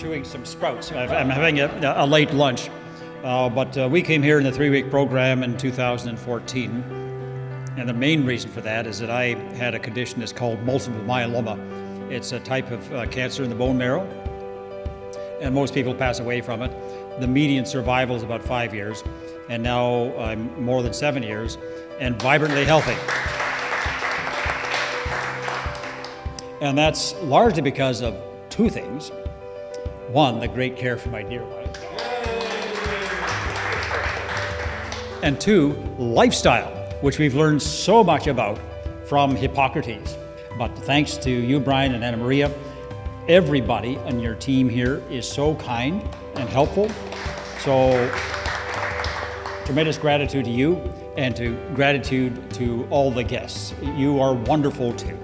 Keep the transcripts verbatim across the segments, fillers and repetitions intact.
chewing some sprouts. I'm having a, a late lunch, uh, but uh, we came here in the three-week program in two thousand fourteen, and the main reason for that is that I had a condition that's called multiple myeloma. It's a type of uh, cancer in the bone marrow, and most people pass away from it. The median survival is about five years, and now I'm more than seven years, and vibrantly healthy. And that's largely because of two things. One, the great care for my dear wife. And two, lifestyle, which we've learned so much about from Hippocrates. But thanks to you, Brian and Anna Maria, everybody on your team here is so kind and helpful. So tremendous gratitude to you, and to gratitude to all the guests. You are wonderful too.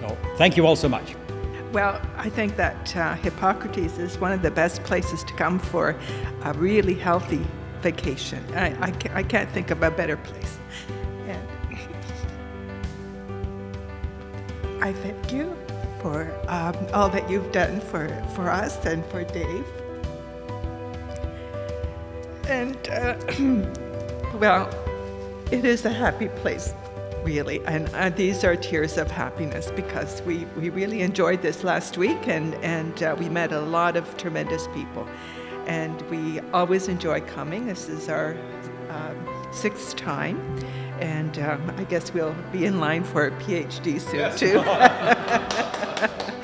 So thank you all so much. Well, I think that uh, Hippocrates is one of the best places to come for a really healthy vacation. I, I, can't, I can't think of a better place. And I thank you for um, all that you've done for, for us and for Dave. And, uh, well, it is a happy place. Really, and uh, these are tears of happiness because we, we really enjoyed this last week, and, and uh, we met a lot of tremendous people. And we always enjoy coming. This is our um, sixth time, and um, I guess we'll be in line for a PhD soon, yes. Too.